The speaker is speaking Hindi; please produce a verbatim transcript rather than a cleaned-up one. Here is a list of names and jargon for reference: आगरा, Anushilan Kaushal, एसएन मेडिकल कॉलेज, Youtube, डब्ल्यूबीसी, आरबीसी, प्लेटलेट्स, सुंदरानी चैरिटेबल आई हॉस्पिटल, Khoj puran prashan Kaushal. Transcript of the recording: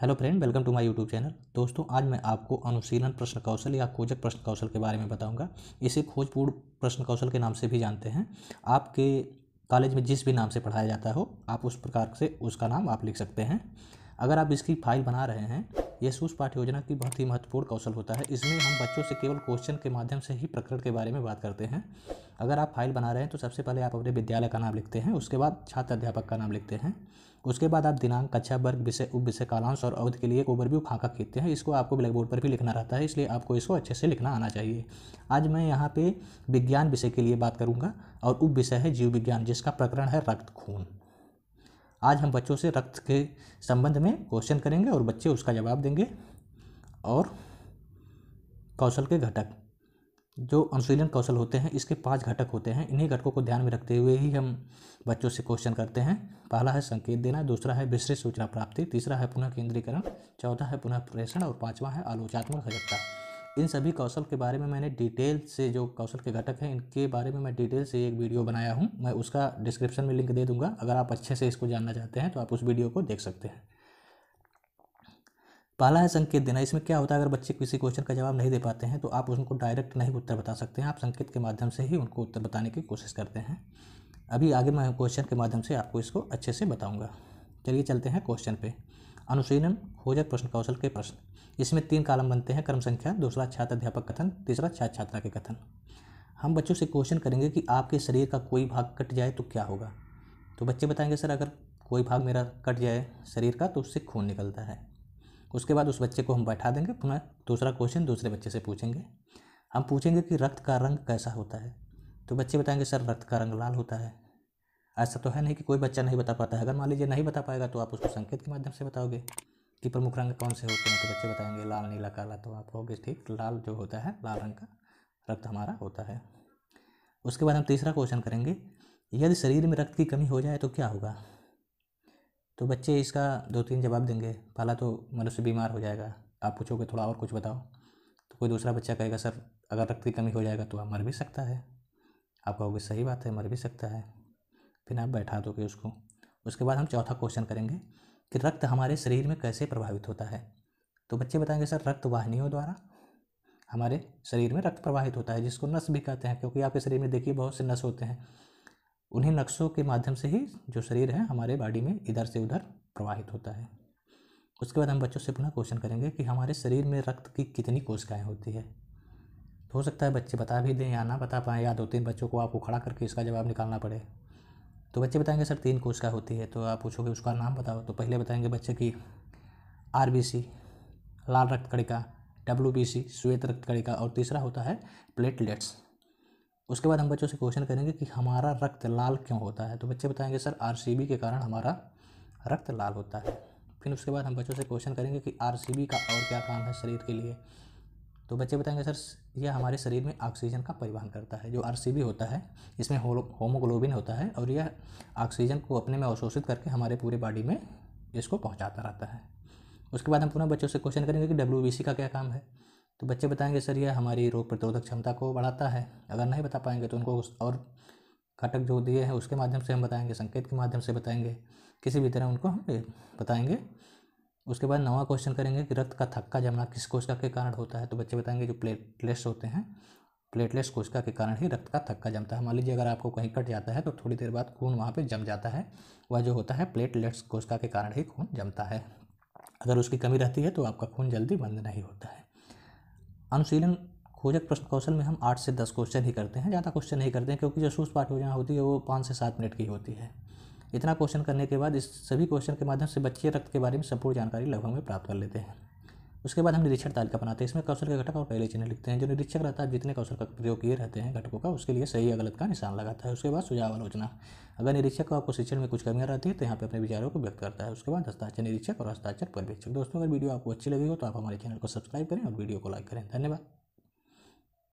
Hello friend, welcome to my YouTube channel. दोस्तों, आज मैं आपको अनुशीलन प्रश्न कौशल या खोजक प्रश्न कौशल के बारे में बताऊंगा। इसे खोज पूर्ण प्रश्न कौशल के नाम से भी जानते हैं। आपके कॉलेज में जिस भी नाम से पढ़ाया जाता हो, आप उस प्रकार से उसका नाम आप लिख सकते हैं। अगर आप इसकी फाइल बना रहे हैं, यह सूस पाठ योजना की बहुत ही महत्वपूर्ण कौशल होता है। इसमें हम बच्चों से केवल क्वेश्चन के माध्यम से ही प्रकरण के बारे में बात करते हैं। अगर आप फाइल बना रहे हैं तो सबसे पहले आप अपने विद्यालय का नाम लिखते हैं, उसके बाद छात्र अध्यापक का नाम लिखते हैं, उसके बाद आप दिनांक, कक्षा, वर्ग, विषय, उप विषय, कालांश और अवधि के लिए एक ओवरव्यू खाका खींचते हैं। इसको आपको ब्लैक बोर्ड पर भी लिखना रहता है, इसलिए आपको इसको अच्छे से लिखना आना चाहिए। आज मैं यहाँ पे विज्ञान विषय के लिए बात करूँगा और उप विषय है जीव विज्ञान, जिसका प्रकरण है रक्त, खून। आज हम बच्चों से रक्त के संबंध में क्वेश्चन करेंगे और बच्चे उसका जवाब देंगे। और कौशल के घटक, जो अनुशीलन कौशल होते हैं, इसके पांच घटक होते हैं। इन्हीं घटकों को ध्यान में रखते हुए ही हम बच्चों से क्वेश्चन करते हैं। पहला है संकेत देना, दूसरा है विस्तृत सूचना प्राप्ति, तीसरा है पुनः केंद्रीकरण, चौथा है पुनः प्रेषण और पाँचवा है आलोचनात्मक सजगता। इन सभी कौशल के बारे में मैंने डिटेल से, जो कौशल के घटक हैं इनके बारे में मैं डिटेल से एक वीडियो बनाया हूं। मैं उसका डिस्क्रिप्शन में लिंक दे दूंगा। अगर आप अच्छे से इसको जानना चाहते हैं तो आप उस वीडियो को देख सकते हैं। पहला है संकेत देना। इसमें क्या होता है, अगर बच्चे किसी क्वेश्चन का जवाब नहीं दे पाते हैं तो आप उनको डायरेक्ट नहीं उत्तर बता सकते हैं। आप संकेत के माध्यम से ही उनको उत्तर बताने की कोशिश करते हैं। अभी आगे मैं क्वेश्चन के माध्यम से आपको इसको अच्छे से बताऊँगा। चलिए चलते हैं क्वेश्चन पे। अनुशीलन खोजक प्रश्न कौशल के प्रश्न, इसमें तीन कालम बनते हैं, क्रम संख्या, दूसरा छात्र अध्यापक कथन, तीसरा छात्र छात्रा के कथन। हम बच्चों से क्वेश्चन करेंगे कि आपके शरीर का कोई भाग कट जाए तो क्या होगा। तो बच्चे बताएंगे, सर अगर कोई भाग मेरा कट जाए शरीर का तो उससे खून निकलता है। उसके बाद उस बच्चे को हम बैठा देंगे, पुनः दूसरा क्वेश्चन दूसरे बच्चे से पूछेंगे। हम पूछेंगे कि रक्त का रंग कैसा होता है, तो बच्चे बताएंगे, सर रक्त का रंग लाल होता है। ऐसा तो है नहीं कि कोई बच्चा नहीं बता पाता है। अगर मान लीजिए नहीं बता पाएगा तो आप उसको संकेत के माध्यम से बताओगे कि प्रमुख रंग कौन से होते हैं, तो बच्चे बताएंगे लाल, नीला, काला। तो आप कहोगे ठीक, लाल जो होता है, लाल रंग का रक्त हमारा होता है। उसके बाद हम तीसरा क्वेश्चन करेंगे, यदि शरीर में रक्त की कमी हो जाए तो क्या होगा। तो बच्चे इसका दो तीन जवाब देंगे। पहला तो मनुष्य बीमार हो जाएगा। आप पूछोगे थोड़ा और कुछ बताओ, तो कोई दूसरा बच्चा कहेगा, सर अगर रक्त की कमी हो जाएगा तो आप मर भी सकता है। आप कहोगे सही बात है, मर भी सकता है। फिर आप बैठा दोगे उसको। उसके बाद हम चौथा क्वेश्चन करेंगे कि रक्त हमारे शरीर में कैसे प्रभावित होता है। तो बच्चे बताएंगे, सर रक्त वाहिनियों द्वारा हमारे शरीर में रक्त प्रवाहित होता है, जिसको नस भी कहते हैं, क्योंकि आपके शरीर में देखिए बहुत से नस होते हैं। उन्हीं नसों के माध्यम से ही जो शरीर है हमारे बॉडी में इधर से उधर प्रवाहित होता है। उसके बाद हम बच्चों से पुनः क्वेश्चन करेंगे कि हमारे शरीर में रक्त की कितनी कोशिकाएँ होती है। हो सकता है बच्चे बता भी दें या ना बता पाएँ, या दो तीन बच्चों को आपको खड़ा करके इसका जवाब निकालना पड़े। तो बच्चे बताएंगे, सर तीन कोशिका होती है। तो आप पूछोगे उसका नाम बताओ, तो पहले बताएंगे बच्चे की आरबीसी, लाल रक्त कणिका, डब्ल्यूबीसी, श्वेत रक्त कणिका, और तीसरा होता है प्लेटलेट्स। उसके बाद हम बच्चों से क्वेश्चन करेंगे कि हमारा रक्त लाल क्यों होता है। तो बच्चे बताएंगे, सर आरसीबी के कारण हमारा रक्त लाल होता है। फिर उसके बाद हम बच्चों से क्वेश्चन करेंगे कि आरसीबी का और क्या काम है शरीर के लिए। तो बच्चे बताएंगे, सर यह हमारे शरीर में ऑक्सीजन का परिवहन करता है। जो आरसीबी होता है इसमें होमोग्लोबिन होता है, और यह ऑक्सीजन को अपने में अवशोषित करके हमारे पूरे बॉडी में इसको पहुंचाता रहता है। उसके बाद हम पुनः बच्चों से क्वेश्चन करेंगे कि डब्ल्यूबीसी का क्या काम है। तो बच्चे बताएंगे, सर यह हमारी रोग प्रतिरोधक क्षमता को बढ़ाता है। अगर नहीं बता पाएंगे तो उनको और घटक जो दिए हैं उसके माध्यम से हम बताएँगे, संकेत के माध्यम से बताएँगे, किसी भी तरह उनको हम बताएँगे। उसके बाद नवा क्वेश्चन करेंगे कि रक्त का थक्का जमना किस कोशिका के कारण होता है। तो बच्चे बताएंगे, जो प्लेटलेट्स होते हैं, प्लेटलेट्स कोशिका के कारण ही रक्त का थक्का जमता है। मान लीजिए अगर आपको कहीं कट जाता है तो थोड़ी देर बाद खून वहाँ पे जम जाता है। वह जो होता है प्लेटलेट्स कोशिका के कारण ही खून जमता है। अगर उसकी कमी रहती है तो आपका खून जल्दी बंद नहीं होता है। अनुशीलन खोजक प्रश्न कौशल में हम आठ से दस क्वेश्चन ही करते हैं, ज़्यादा क्वेश्चन नहीं करते हैं, क्योंकि जो सूस पाठ योजना होती है वो पाँच से सात मिनट की होती है। इतना क्वेश्चन करने के बाद इस सभी क्वेश्चन के माध्यम से बच्चे रक्त के बारे में संपूर्ण जानकारी लगभग में प्राप्त कर लेते हैं। उसके बाद हम निरीक्षण तालिका बनाते हैं। इसमें कौशल के घटक और पहले चिन्ह लिखते हैं। जो निरीक्षक रहता है जितने कौशल का प्रयोग किए रहते हैं घटकों का, उसके लिए सही या गलत का निशान लगाता है। उसके बाद सुझाव आलोचना, अगर निरीक्षक को आपको शिक्षण में कुछ कमियाँ रहती है तो यहाँ पर अपने विचारों को व्यक्त करता है। उसके बाद हस्ताक्षर निरीक्षक और हस्ताक्षर पर्यवेक्षक। दोस्तों, अगर वीडियो आपको अच्छी लगी हो तो आप हमारे चैनल को सब्सक्राइब करें और वीडियो को लाइक करें। धन्यवाद।